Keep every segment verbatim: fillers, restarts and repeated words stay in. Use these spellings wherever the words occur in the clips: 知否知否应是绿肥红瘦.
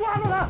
抓住他！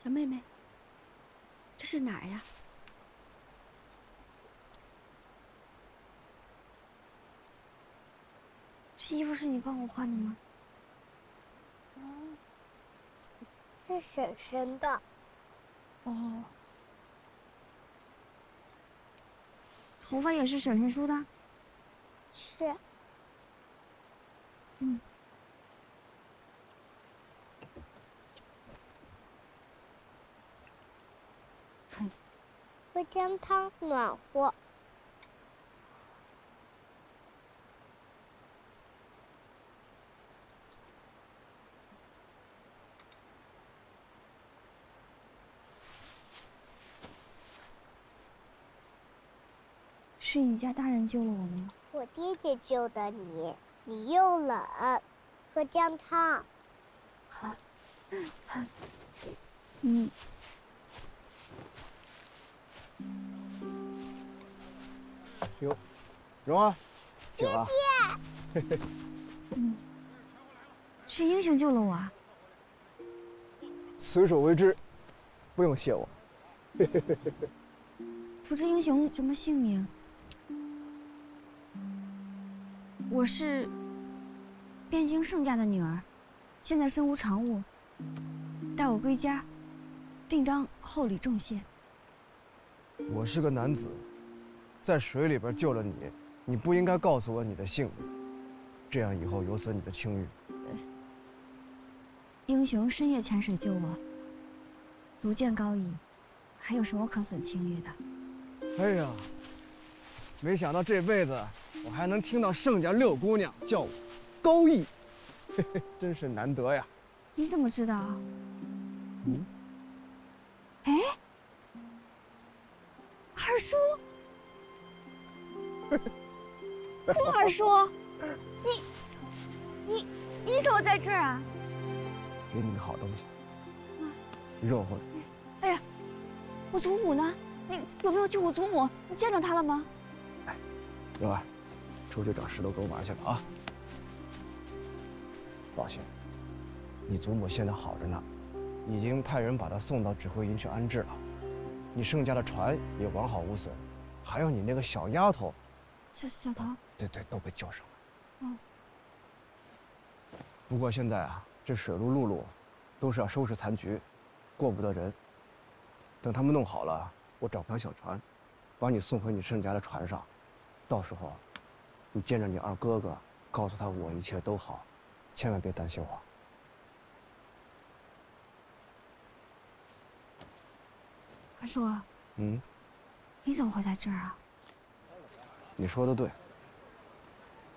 小妹妹，这是哪儿呀？这衣服是你帮我换的吗？嗯，是婶婶的。哦，头发也是婶婶梳的？是。嗯。 姜汤暖和。是你家大人救了我们吗？我爹爹救的你，你又冷，喝姜汤。好，嗯。 哟，蓉儿，醒了。爹爹，嗯，是英雄救了我啊。随手为之，不用谢我。不知英雄什么姓名？我是汴京盛家的女儿，现在身无长物，待我归家，定当厚礼重谢。 我是个男子，在水里边救了你，你不应该告诉我你的姓名，这样以后有损你的清誉。英雄深夜潜水救我，足见高义，还有什么可损清誉的？哎呀，没想到这辈子我还能听到盛家六姑娘叫我高义，嘿嘿，真是难得呀！你怎么知道？嗯？哎？二叔，顾二叔，你你你怎么在这儿啊？给你个好东西，热乎的。哎呀，我祖母呢？你有没有救我祖母？你见着她了吗？哎，蓉儿，出去找石头狗玩去了啊！放心，你祖母现在好着呢，已经派人把她送到指挥营去安置了。 你盛家的船也完好无损，还有你那个小丫头，小小桃，对对，都被救上了。嗯。不过现在啊，这水路、陆路，都是要收拾残局，过不得人。等他们弄好了，我找条小船，把你送回你盛家的船上。到时候，你见着你二哥哥，告诉他我一切都好，千万别担心我。 二叔，嗯，你怎么会在这儿啊？你说的对，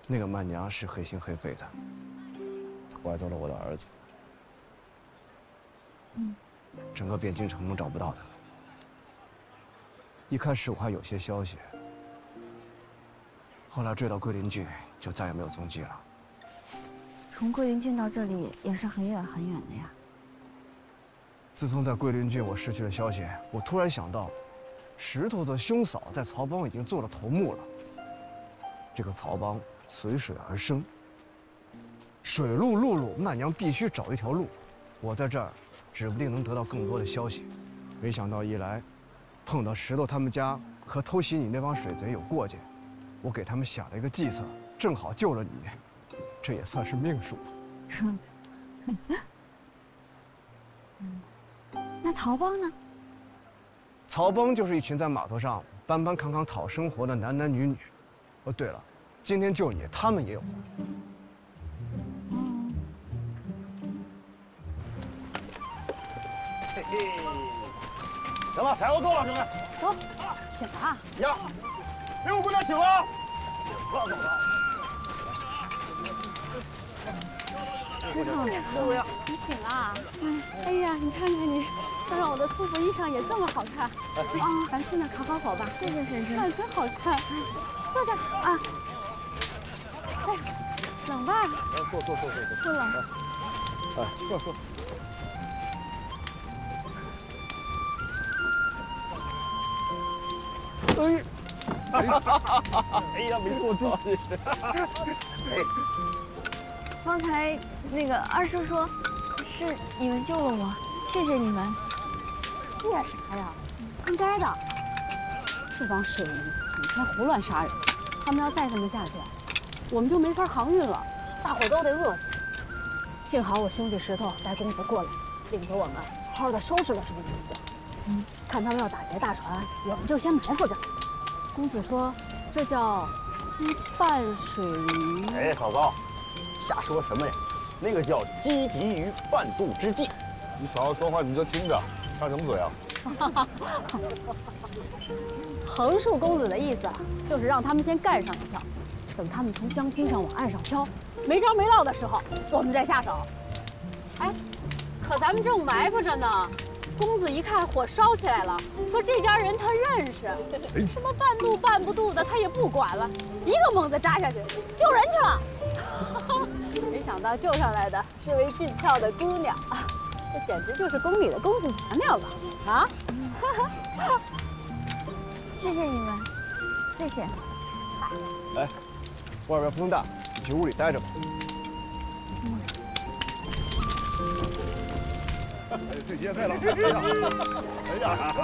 那个曼娘是黑心黑肺的，拐走了我的儿子。嗯，整个汴京城都找不到他。一开始我还有些消息，后来追到桂林郡就再也没有踪迹了。从桂林郡到这里也是很远很远的呀。 自从在桂林郡我失去了消息，我突然想到，石头的兄嫂在曹帮已经做了头目了。这个曹帮随水而生，水路、陆路，曼娘必须找一条路。我在这儿，指不定能得到更多的消息。没想到一来，碰到石头他们家和偷袭你那帮水贼有过节，我给他们想了一个计策，正好救了你，这也算是命数。嗯。 那曹帮呢？曹帮就是一群在码头上搬搬扛扛讨生活的男男女女。哦，对了，今天救你，他们也有份。嘿嘿，行了，柴火够了，哥们。走，选拔。呀，给我姑娘请了。走了走了。石头，你醒了？嗯。哎呀，你看看你。 看看我的粗布衣裳也这么好看，啊，咱去那烤烤火吧。谢谢婶婶，看真好看。坐这啊。哎，冷吧？坐坐坐坐坐。不冷。哎，坐坐。哎，哎呀，没坐住。刚才那个二叔说，是你们救了我，谢谢你们。 这啥呀？应该的。这帮水驴整天胡乱杀人，他们要再这么下去，我们就没法航运了，大伙都得饿死。幸好我兄弟石头白公子过来，领着我们好好的收拾了他们几次。嗯，看他们要打劫大船，我们就先埋伏着。公子说，这叫羁绊水驴。哎，老高，瞎说什么呀？那个叫积极于半渡之计。你嫂子说话你就听着。 张什么嘴啊？横竖公子的意思就是让他们先干上一票，等他们从江心上往岸上飘，没着没落的时候，我们再下手。哎，可咱们正埋伏着呢，公子一看火烧起来了，说这家人他认识，什么半渡半不渡的他也不管了，一个猛子扎下去救人去了。没想到救上来的是位俊俏的姑娘。 这简直就是宫里的公主娘娘了啊！谢谢你们，谢谢。哎，外边风大，你去屋里待着吧。哎，这节太冷了。哎呀！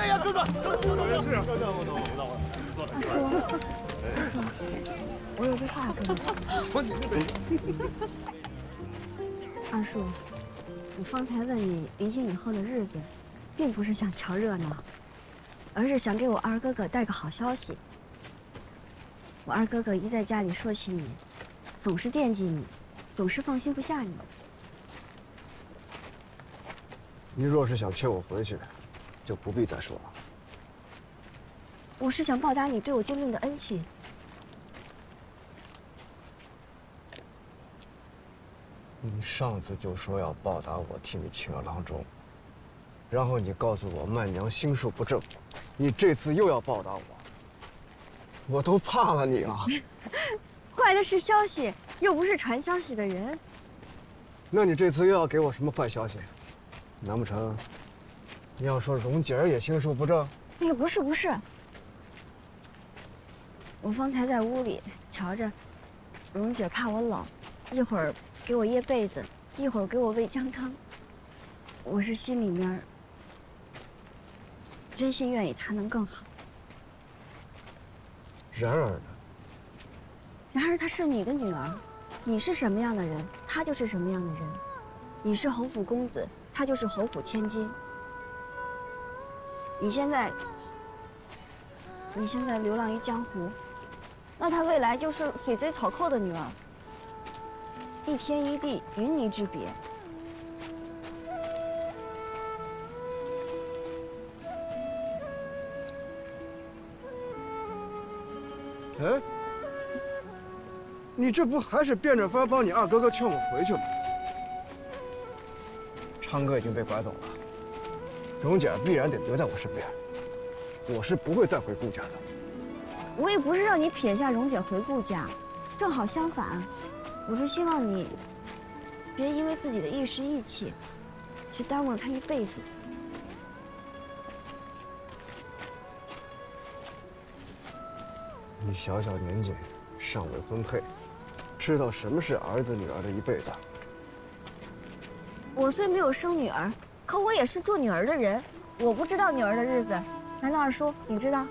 哎呀，哥哥，没事，哥哥，我懂，我懂。 二叔，二叔，我有句话要跟你说。二叔，我方才问你离去以后的日子，并不是想瞧热闹，而是想给我二哥哥带个好消息。我二哥哥一在家里说起你，总是惦记你，总是放心不下你。你若是想劝我回去，就不必再说了。 我是想报答你对我救命的恩情。你上次就说要报答我替你请了郎中，然后你告诉我曼娘心术不正，你这次又要报答我，我都怕了你啊！坏的是消息，又不是传消息的人。那你这次又要给我什么坏消息？难不成你要说蓉姐儿也心术不正？哎呀，不是不是，我方才在屋里瞧着，蓉姐怕我冷，一会儿给我掖被子，一会儿给我喂姜汤。我是心里面真心愿意她能更好。然而呢？然而她是你的女儿，你是什么样的人，她就是什么样的人。你是侯府公子，她就是侯府千金。你现在，你现在流浪于江湖，那她未来就是水贼草寇的女儿。一天一地，云泥之别。哎，你这不还是变着法帮你二哥哥劝我回去吗？昌哥已经被拐走了，蓉姐儿必然得留在我身边，我是不会再回顾家的。我也不是让你撇下蓉姐回顾家，正好相反，我是希望你别因为自己的一时意气，去耽误了她一辈子。你小小年纪，尚未婚配，知道什么是儿子女儿的一辈子。我虽没有生女儿，可我也是做女儿的人。我不知道女儿的日子，难道二叔你知道？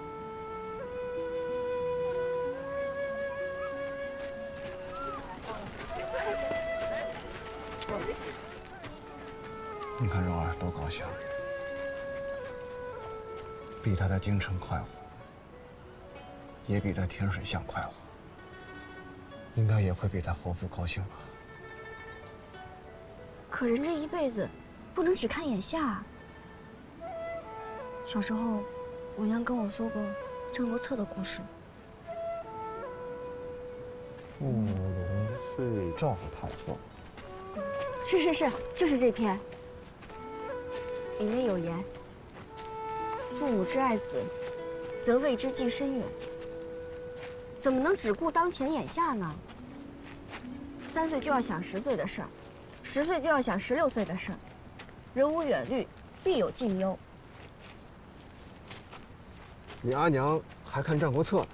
你看蓉儿多高兴，比她在京城快活。也比在天水巷快活，应该也会比在侯府高兴吧。可人这一辈子，不能只看眼下啊。小时候，我娘跟我说过郑罗策的故事。芙蓉睡赵太后。是是是，就是这篇。里面有言：父母之爱子，则为之计深远。怎么能只顾当前眼下呢？三岁就要想十岁的事儿，十岁就要想十六岁的事儿。人无远虑，必有近忧。你阿娘还看《战国策》呢。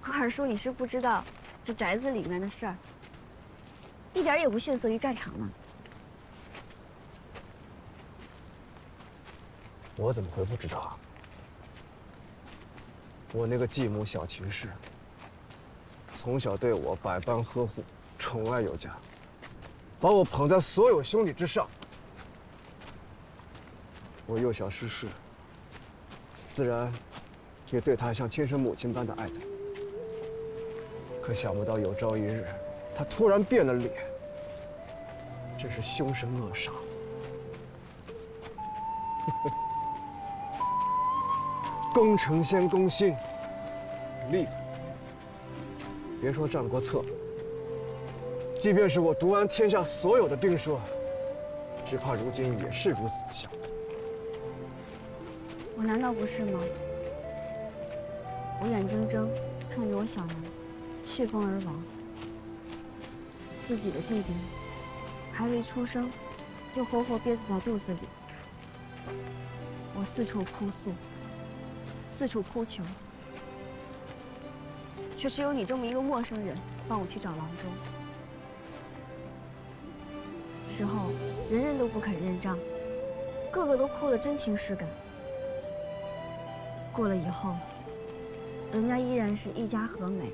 可二叔，你是不知道这宅子里面的事儿，一点也不逊色于战场呢。我怎么会不知道啊？我那个继母小秦氏，从小对我百般呵护，宠爱有加，把我捧在所有兄弟之上。我幼小失势，自然也对她像亲生母亲般的爱戴。可想不到有朝一日，她突然变了脸，真是凶神恶煞。攻城先攻心，力。别说《战国策》，即便是我读完天下所有的兵书，只怕如今也是如此想。我难道不是吗？我眼睁睁看着我小娘血崩而亡，自己的弟弟还未出生，就活活憋死在肚子里。我四处哭诉。四处哭求，却只有你这么一个陌生人帮我去找郎中。事后，人人都不肯认账，个个都哭得真情实感。过了以后，人家依然是一家和美，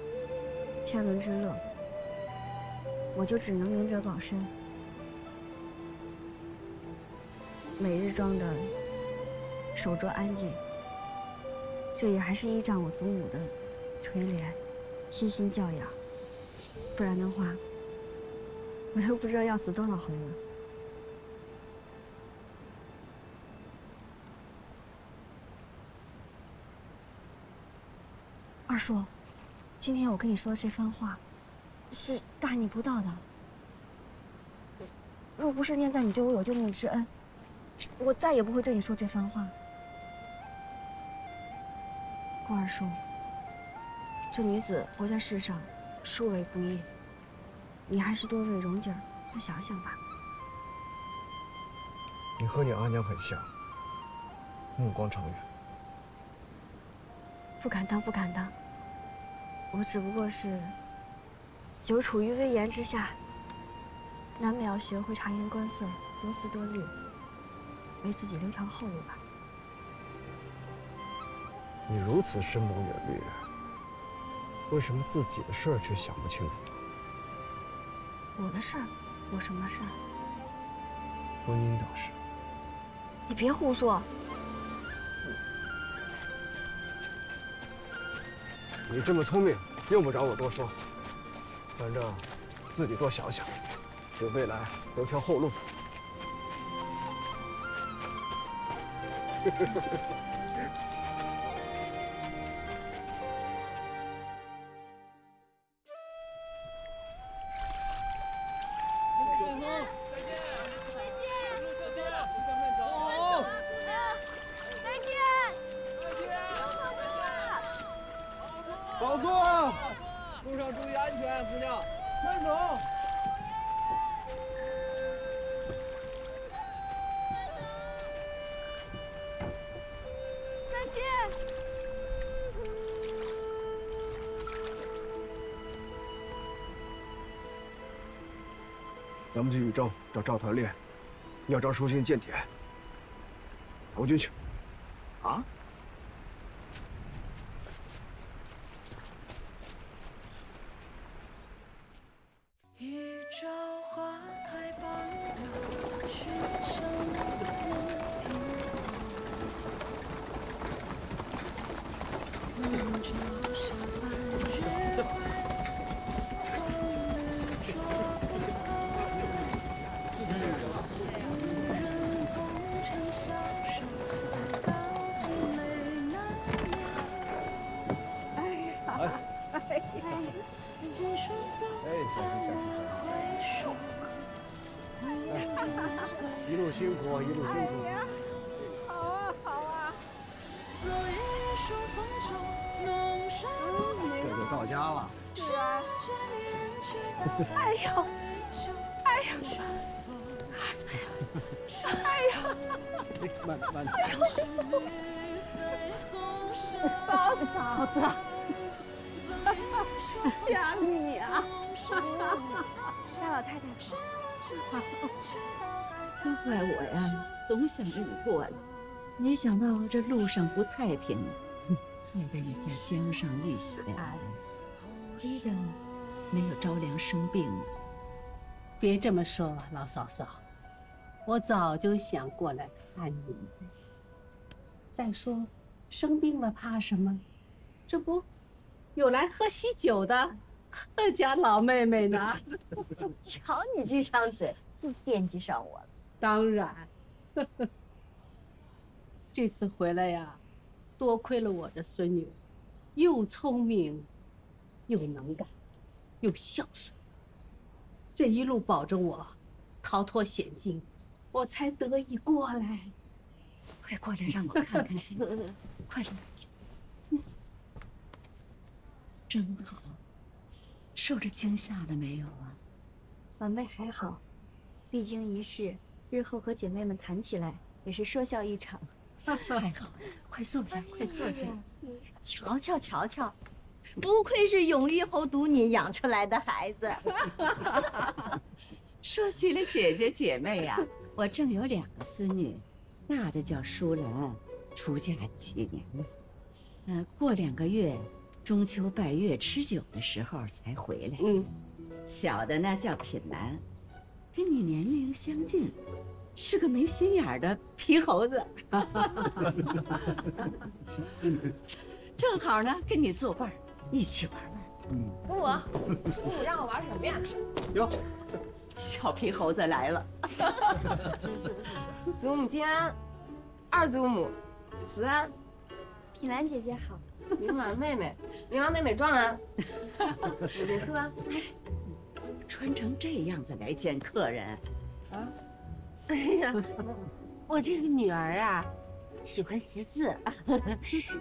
天伦之乐，我就只能明哲保身，每日装的守拙安静。这也还是依仗我祖母的垂怜、悉心教养，不然的话，我都不知道要死多少回了。二叔，今天我跟你说的这番话，是大逆不道的。若不是念在你对我有救命之恩，我再也不会对你说这番话。宫二叔，这女子活在世上，殊为不易，你还是多为蓉姐儿多想想吧。你和你阿娘很像，目光长远。不敢当，不敢当。我只不过是久处于危言之下。 难免要学会察言观色，多思多虑，为自己留条后路吧。你如此深谋远虑，为什么自己的事儿却想不清楚？我的事儿，我什么事儿？婚姻大事。你别胡说！你这么聪明，用不着我多说。反正自己多想想。 给未来留条后路。再见，再见，再见，咱们走。好，再见，再见，保重，保重，路上注意安全，姑娘，慢走。 咱们去禹州找赵团练，要张书信间谍，投进去。啊？一朝花开半了，许生不停。送舟下半日晖。 一路辛苦，一路辛苦。哎呀，好啊，好啊。这就到家了。是啊。哎呦，哎呦，哎呦，慢慢。哎呦，包嫂子，想你啊！大老太太。 都怪我呀，总想着你过来，没想到这路上不太平，害得你在江上遇险。亏得没有着凉生病。别这么说，老嫂嫂，我早就想过来看你。再说，生病了怕什么？这不，有来喝喜酒的，贺家老妹妹呢。瞧你这张嘴，又惦记上我了。 当然，呵呵，这次回来呀，多亏了我这孙女，又聪明，又能干，又孝顺。这一路保着我，逃脱险境，我才得以过来。快过来让我看看，快来！真好，受着惊吓了没有啊？晚辈还好，历经一事。 日后和姐妹们谈起来也是说笑一场。太好了，快坐下，快坐下。瞧瞧瞧瞧，不愧是永历侯独你养出来的孩子。说起了姐姐姐妹呀、啊，我正有两个孙女，大的叫舒兰，出嫁几年了。呃，过两个月中秋拜月吃酒的时候才回来。嗯，小的呢叫品兰。 跟你年龄相近，是个没心眼儿的皮猴子，正好呢跟你作伴儿，一起玩玩。嗯，扶我，扶你让我玩什么呀？哟，小皮猴子来了。祖母金安，二祖母慈安，品兰姐姐好，明兰妹妹，明兰妹妹壮安，姐姐舒安。 怎么穿成这样子来见客人？啊！哎呀，我这个女儿啊，喜欢识字。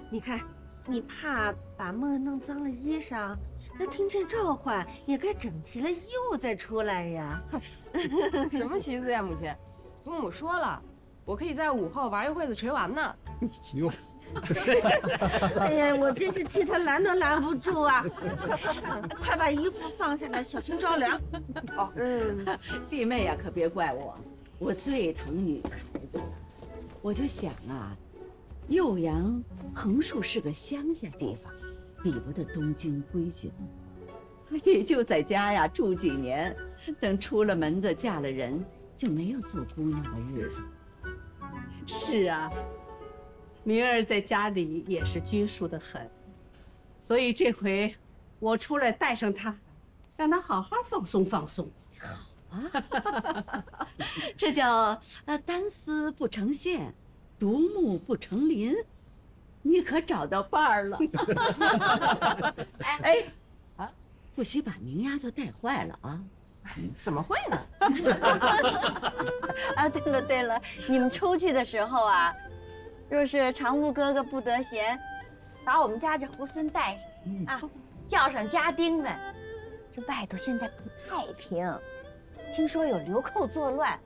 你看，你怕把墨弄脏了衣裳，那听见召唤也该整齐了衣物再出来呀。什么习字呀，母亲？祖母说了，我可以在午后玩一会子捶丸呢。哟。 哎呀，我真是替他拦都拦不住啊！快把衣服放下来，小心着凉。哦，嗯，弟妹呀，可别怪我，我最疼女孩子了。我就想啊，酉阳横竖是个乡下地方，比不得东京规矩，所以就在家呀住几年，等出了门子嫁了人，就没有做姑娘的日子。是啊。 明儿在家里也是拘束得很，所以这回我出来带上他，让他好好放松放松。好啊，这叫呃单丝不成线，独木不成林。你可找到伴儿了。哎哎，啊，不许把明丫头带坏了啊！怎么会呢？啊，对了对了，你们出去的时候啊。 若是长屋哥哥不得闲，把我们家这猢狲带上啊，叫上家丁们。这外头现在不太平，听说有流寇作乱，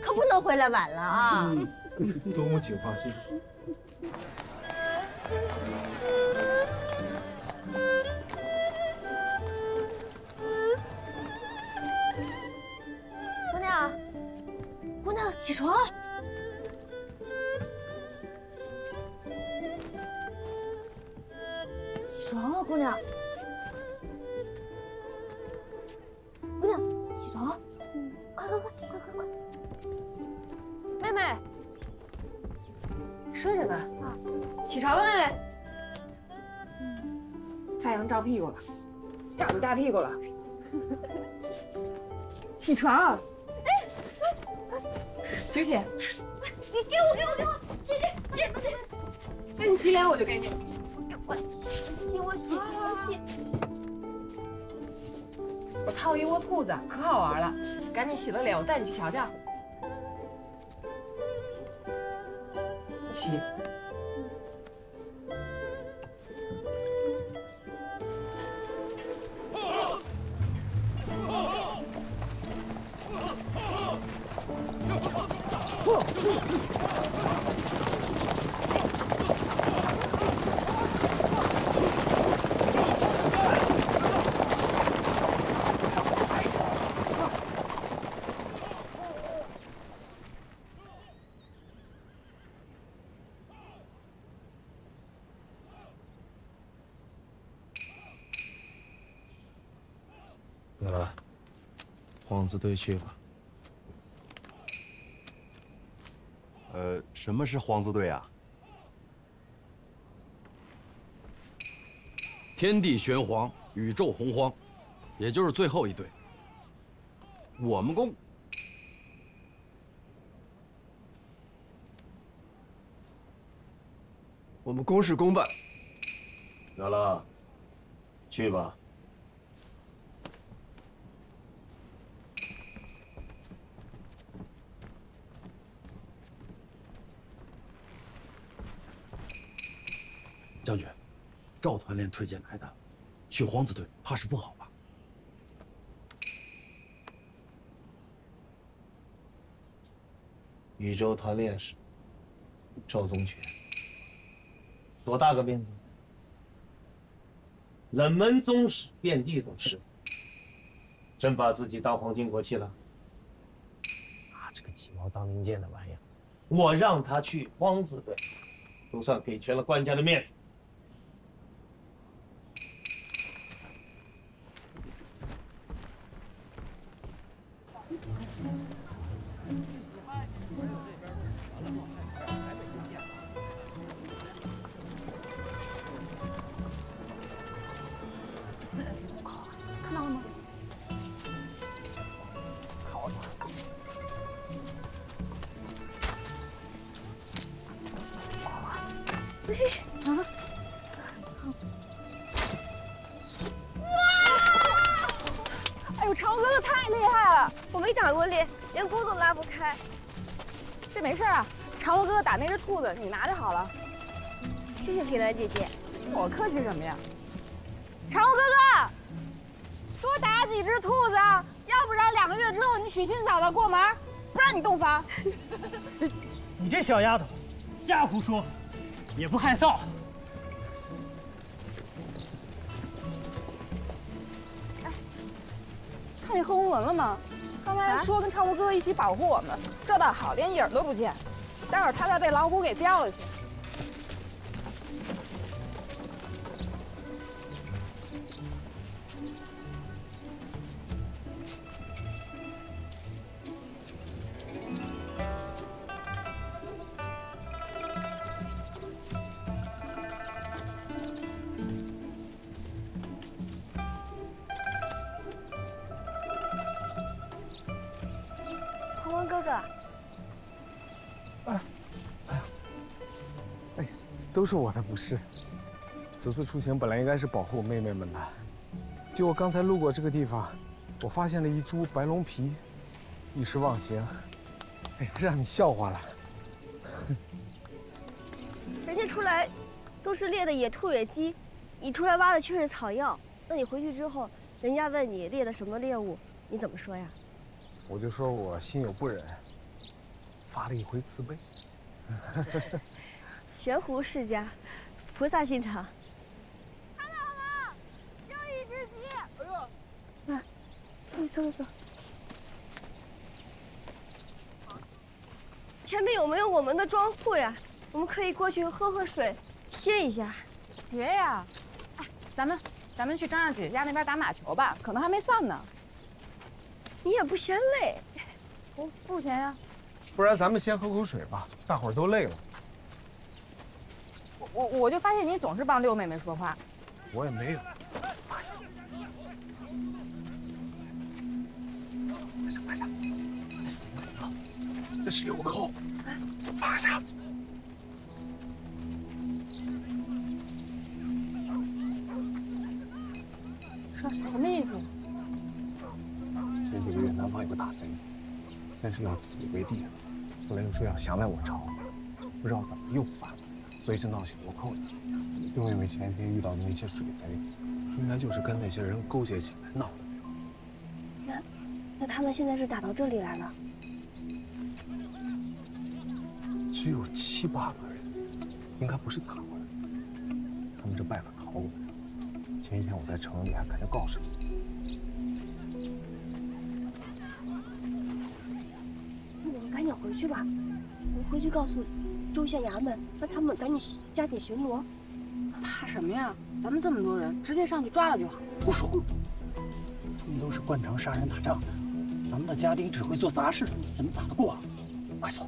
可不能回来晚了啊！祖母请放心。姑娘，姑娘起床了。 起床了，姑娘。姑娘，起床了！快快快快快快！妹妹，睡着呢。啊，起床了，妹妹。太阳照屁股了，照你大屁股了。起床！醒醒！你给我，给我，给我！姐姐，姐姐，那你洗脸我就给你。 我洗，我洗，我洗！我烫了一窝兔子，可好玩了。赶紧洗了脸，我带你去瞧瞧。洗。往子堆去吧。呃，什么是皇子队啊？天地玄黄，宇宙洪荒，也就是最后一队。我们公，我们公事公办。咋了？去吧。 将军，赵团练推荐来的，去皇子队怕是不好吧？宇宙团练使赵宗全，多大个面子！冷门宗室遍地都是，真把自己当皇亲国戚了？拿这个鸡毛当令箭的玩意儿，我让他去皇子队，都算给全了官家的面子。 哎我嫦娥可太厉害了，我没打过猎，连锅都拉不开。这没事啊，嫦娥哥哥打那只兔子，你拿就好了。谢谢皮乐姐姐，我客气什么呀？嫦娥哥哥，多打几只兔子，要不然两个月之后你娶新嫂子过门，不让你洞房。你这小丫头，瞎胡说，也不害臊。 看见贺红文了吗？刚才说跟超哥哥一起保护我们，这倒好，连影都不见。待会儿他再被老虎给叼了去。都是我的不是。此次出行本来应该是保护妹妹们的，结果刚才路过这个地方，我发现了一株白龙皮，一时忘形，哎，让你笑话了。人家出来都是猎的野兔野鸡，你出来挖的却是草药。那你回去之后，人家问你猎的什么猎物，你怎么说呀？我就说我心有不忍，发了一回慈悲。悬壶世家，菩萨心肠。看到了，又一只鸡！哎呦，妈，你走走走。前面有没有我们的庄户呀？我们可以过去喝喝水，歇一下。别呀，哎，咱们咱们去张二姐姐家那边打马球吧，可能还没散呢。你也不嫌累？不不嫌呀。不然咱们先喝口水吧，大伙儿都累了。 我我就发现你总是帮六妹妹说话，我也没有。趴下趴下，怎么了？这是纽扣。趴下。这什么意思？前几个月南方有个大贼，先是闹自己为帝，后来又说要降来我朝，不知道怎么又反了。 所以就闹起流寇了，又因为前天遇到的那些水贼，应该就是跟那些人勾结起来闹的。那，那他们现在是打到这里来了？只有七八个人，应该不是打过来的。他们这败款逃过来。前一天我在城里还看见告示。那我们赶紧回去吧，我们回去告诉你。 州县衙门让他们赶紧加紧巡逻，怕什么呀？咱们这么多人，直接上去抓了就好。胡说！他们都是惯常杀人打仗的，咱们的家丁只会做杂事，怎么打得过啊？快走，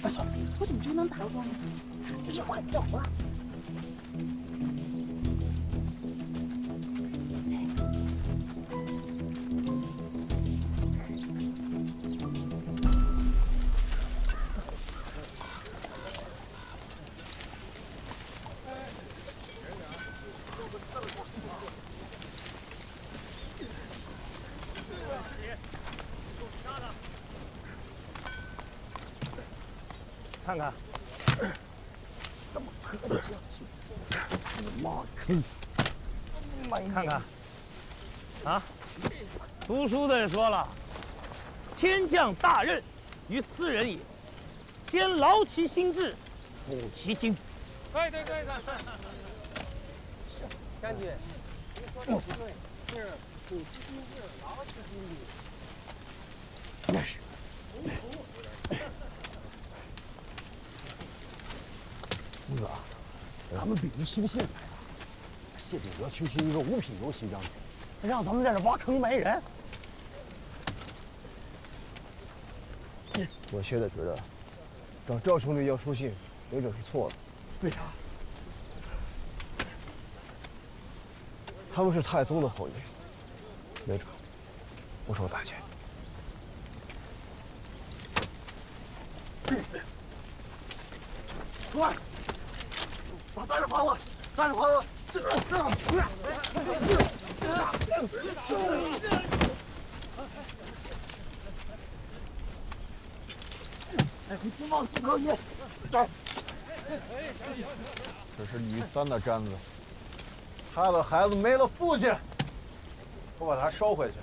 快走！我怎么就能打得过呢？你也快走啊！看看，什么破家伙！我妈呀！看看，啊！读书的也说了，天降大任于斯人也，先劳其心志，补其精。可以，对，可以，将军，您说的不对，是补其心志，劳其心志。那是。 公子啊，咱们比一输送来啊！谢秉哲区区一个五品游骑将军，让咱们在这挖坑埋人。我现在觉得，找赵兄弟要书信，有点是错了。为啥？他们是太宗的后裔，没准不受待见。快！ 打着还我！打着还我！你不冒四口烟，走。这是李三的杆子，他的孩子没了父亲，我把他收回去，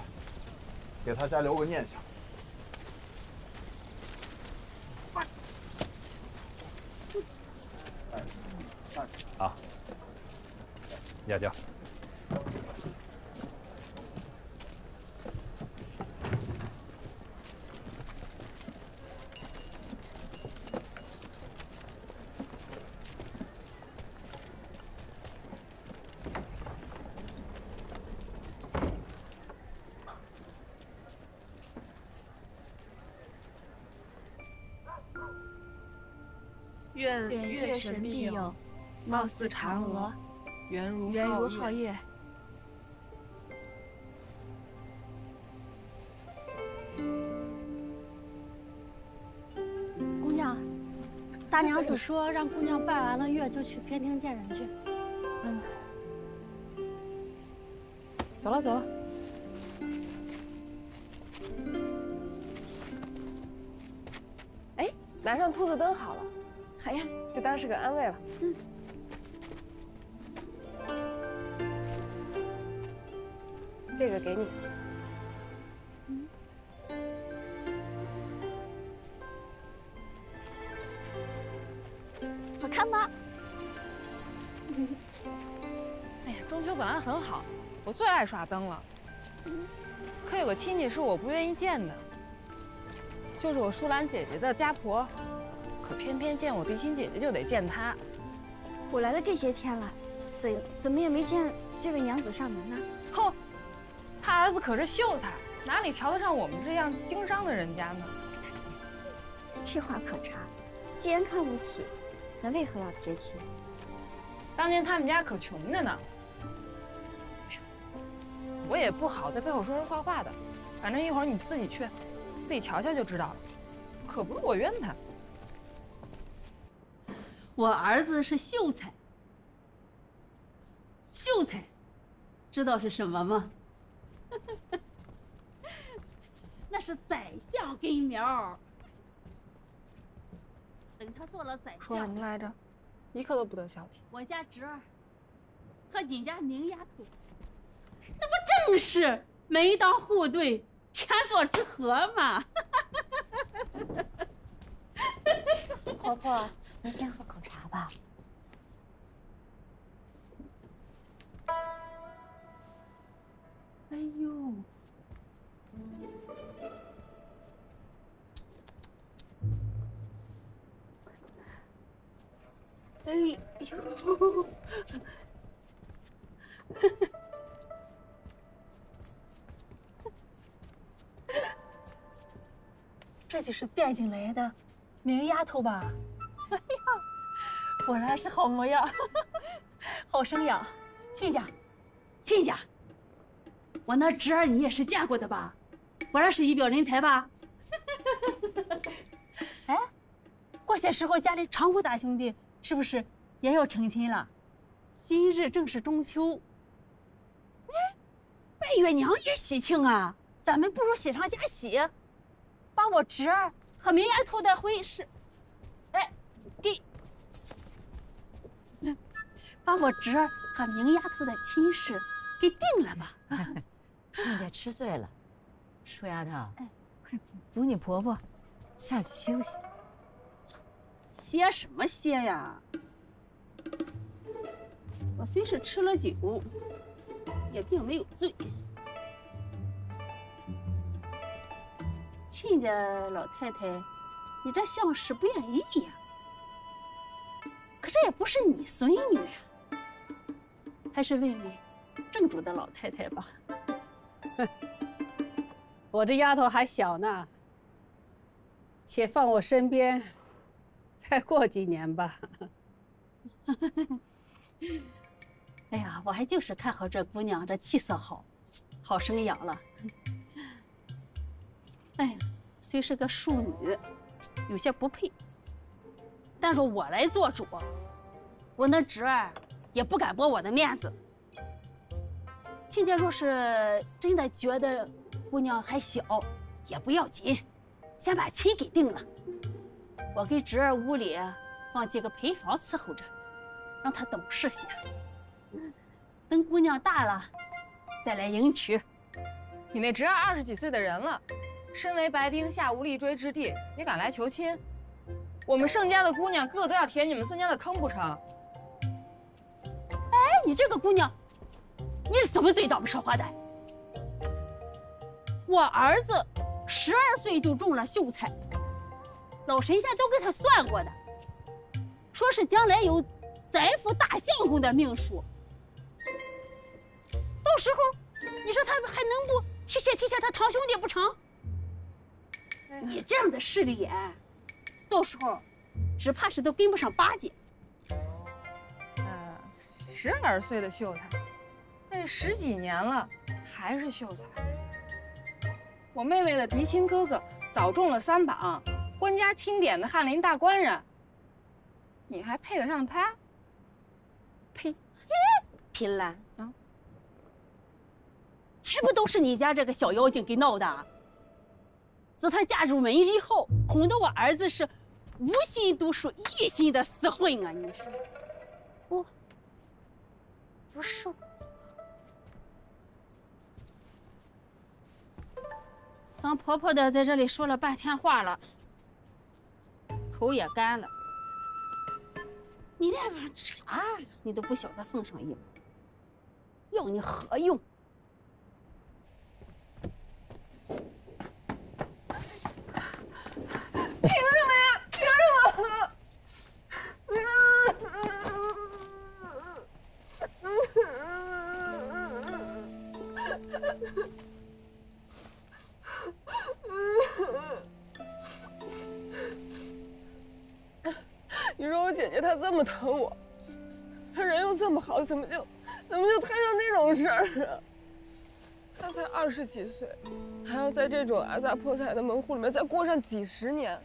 给他家留个念想。 啊，亚娇，愿月神庇佑。 貌似嫦娥，圆如圆如皓月。姑娘，大娘子说让姑娘拜完了月就去偏厅见人去。嗯，走了走了。 哎，拿上兔子灯好了，哎呀，就当是个安慰了。嗯。 这个给你。嗯、好看吗？哎呀，中秋本来很好，我最爱耍灯了。嗯、可有个亲戚是我不愿意见的，就是我舒兰姐姐的家婆，可偏偏见我地心姐姐就得见她。我来了这些天了，怎怎么也没见这位娘子上门呢？哼。 他儿子可是秀才，哪里瞧得上我们这样经商的人家呢？这话可差。既然看不起，那为何要结亲？当年他们家可穷着呢。我也不好在背后说人坏话的，反正一会儿你自己去，自己瞧瞧就知道了。可不是我冤他。我儿子是秀才。秀才，知道是什么吗？ 那是宰相根苗。等他做了宰相，说什么来着？一刻都不得消停。我家侄儿和你家宁丫头，那不正是门当户对、天作之合吗？婆婆，您先喝口茶吧。 哎呦，哎呦，这就是汴京来的明丫头吧？哎呀，果然是好模样，好生养，亲家，亲家。 我那侄儿你也是见过的吧？果然是一表人才吧？哎，过些时候家里长谷打兄弟是不是也要成亲了？今日正是中秋，哎，拜月娘也喜庆啊，咱们不如喜上加喜，把我侄儿和明丫头带回是，哎，给，把我侄儿和明丫头的亲事给定了吧。 亲家吃醉了，舒丫头，扶你婆婆下去休息。歇什么歇呀？我虽是吃了酒，也并没有醉。亲家老太太，你这像是不愿意呀？可这也不是你孙女呀，还是问问。 正主的老太太吧，我这丫头还小呢，且放我身边，再过几年吧。哎呀，我还就是看好这姑娘，这气色好，好生养了。哎，虽是个庶女，有些不配，但是我来做主，我那侄儿也不敢驳我的面子。 亲家若是真的觉得姑娘还小，也不要紧，先把亲给定了。我给侄儿屋里放几个陪房伺候着，让他懂事些。等姑娘大了，再来迎娶。你那侄儿二十几岁的人了，身为白丁下无立锥之地，也敢来求亲？我们盛家的姑娘个个都要填你们孙家的坑不成？哎，你这个姑娘，你是怎么嘴长不说话的？我儿子十二岁就种了秀才。 老神仙都给他算过的，说是将来有宰府大相公的命数。到时候，你说他还能不提携提携他堂兄弟不成？你这样的势利眼，到时候只怕是都跟不上八姐。啊，十二岁的秀才，那是十几年了，还是秀才。我妹妹的嫡亲哥哥早中了三榜。 官家钦点的翰林大官人，你还配得上他？呸！贫兰啊，还不都是你家这个小妖精给闹的？自她嫁入门以后，哄得我儿子是无心读书，一心的厮混啊！你说，我不是我。当婆婆的在这里说了半天话了。 口也干了，你那碗茶你都不晓得奉上一碗，要你何用？凭什么呀？凭什么？你说我姐姐她这么疼我，她人又这么好，怎么就怎么就摊上这种事儿啊？她才二十几岁，还要在这种阿杂破财的门户里面再过上几十年，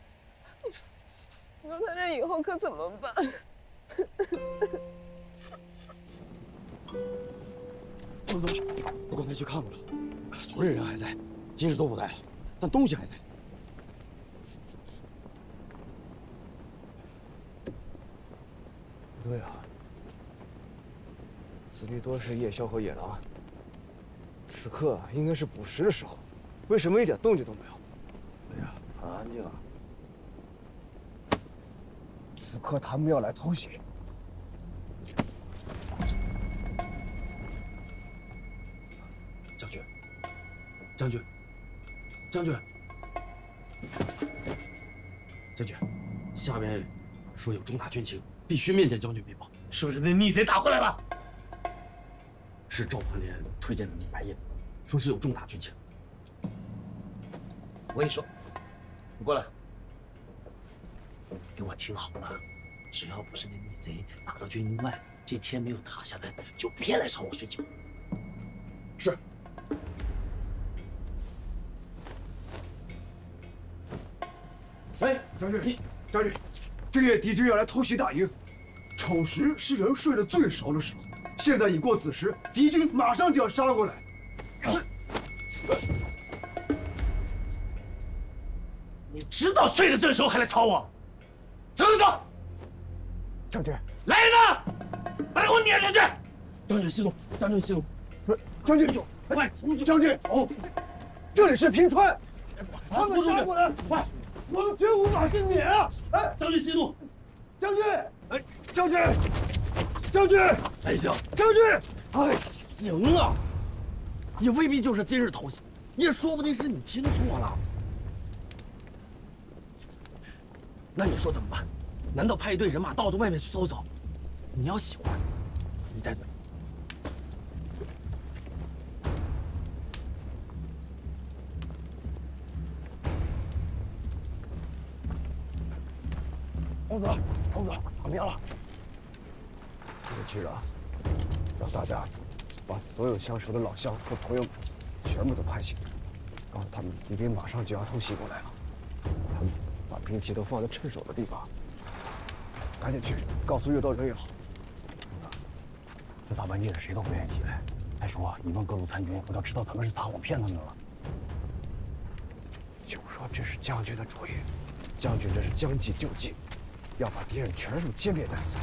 你说，你说她这以后可怎么办？宗宗，我刚才去看过了，昨日人还在，今日都不在了，但东西还在。 对啊，此地多是夜枭和野狼。此刻应该是捕食的时候，为什么一点动静都没有？对呀，很安静啊。此刻他们要来偷袭。将军，将军，将军，将军，下面说有重大军情。 必须面见将军禀报，是不是那逆贼打回来了？是赵团连推荐的白夜，说是有重大军情。我跟你说，你过来，给我听好了，只要不是那逆贼打到军营外，这天没有塌下来，就别来找我睡觉。是。 哎，将军，将军。 这夜敌军要来偷袭大营，丑时是人睡得最熟的时候，现在已过子时，敌军马上就要杀过来。你知道睡得最熟还来吵我，走走走！将军，来人呐，把他给我撵出去！将军息怒，将军息怒！不是，将军，快！将军，走！这里是平川，他们杀过来，快！ 我们绝无法幸免啊！哎，将军息怒！将军，哎，将军，将军，哎行，将军，哎行啊，也未必就是今日偷袭，也说不定是你听错了。那你说怎么办？难道派一队人马到处外面去搜搜？你要喜欢，你带队。 公子，公子，怎么样了？回去啊，让大家把所有相熟的老乡和朋友们全部都派去，告诉他们敌兵马上就要偷袭过来了。他们把兵器都放在趁手的地方，赶紧去告诉越多人越好。这大半夜的，谁都不愿意起来。再说你问各路参军，不都知道咱们是撒谎骗他们的了？就说这是将军的主意，将军这是将计就计，要把敌人全数歼灭在此。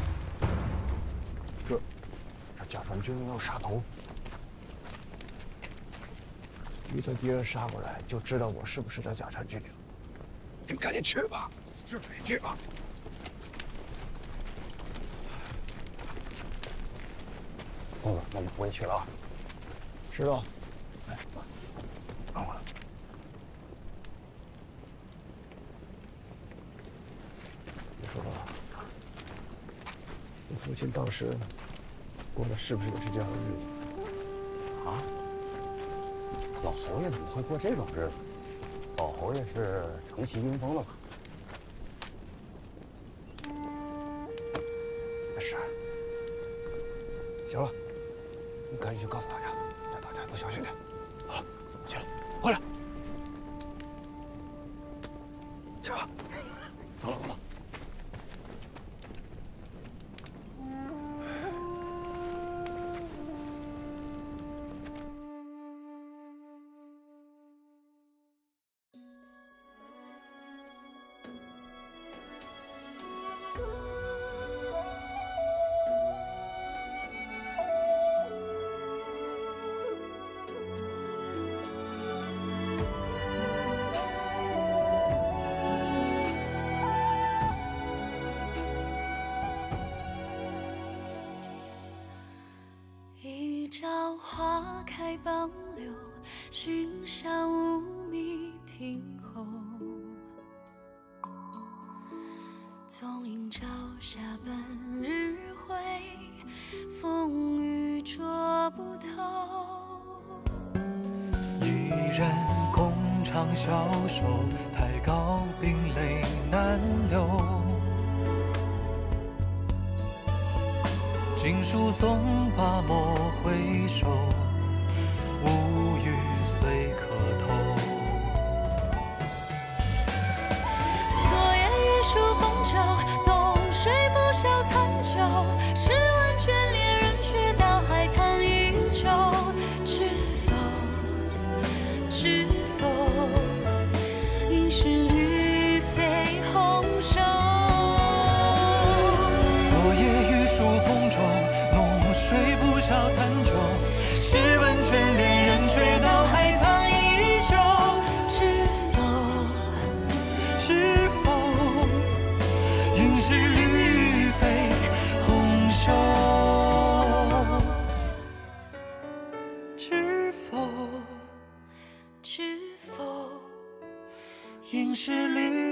这，这假传军要杀头，一头敌人杀过来，就知道我是不是在假传军令。你们赶紧去吧，去去吧。 嗯，那我回去了啊。石头，来，帮我。你说，你父亲当时过的是不是也是这样的日子？啊？老侯爷怎么会过这种日子？老侯爷是承袭阴风了吧？是。行了。 你赶紧去告诉大家，让大家都小心点。好，去了，回来。去吧，走了，走了。傍柳，寻山无觅亭候。踪影朝霞半日晖，风雨捉不透。一人共长消瘦，太高鬓泪难流。锦书送罢莫回首。 无语虽可偷。昨夜雨疏风骤，冬睡不消残酒。十万眷恋人却道海叹一愁。知否，知否，应是绿肥红瘦。昨夜雨疏风骤，浓睡不消残酒。十万眷恋。 是绿。